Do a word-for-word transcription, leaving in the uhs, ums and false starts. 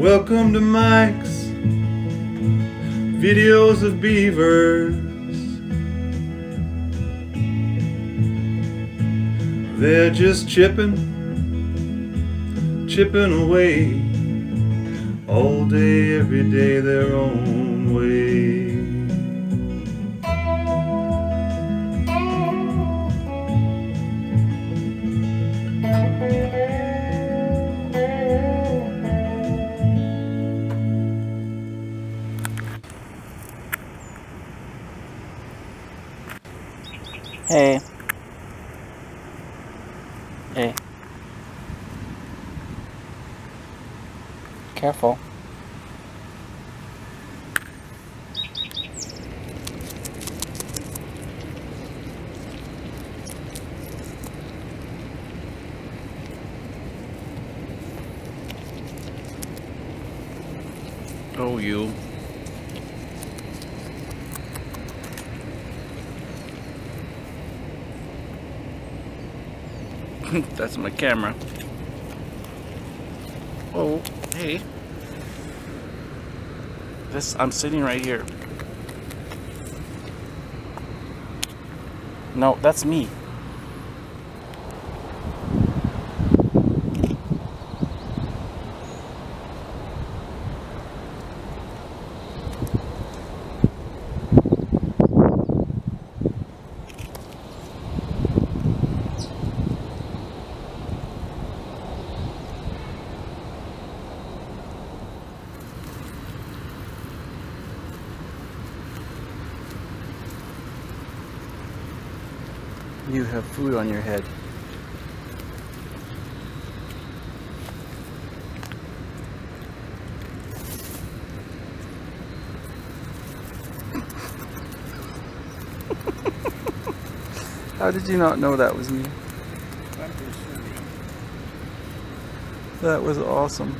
Welcome to Mike's Videos of Beavers. They're just chipping, chipping away all day, every day, their own way. Hey. Hey. Careful. Oh, you. That's my camera. Oh, hey. This, I'm sitting right here. No, that's me. You have food on your head. How did you not know that was me? That was awesome.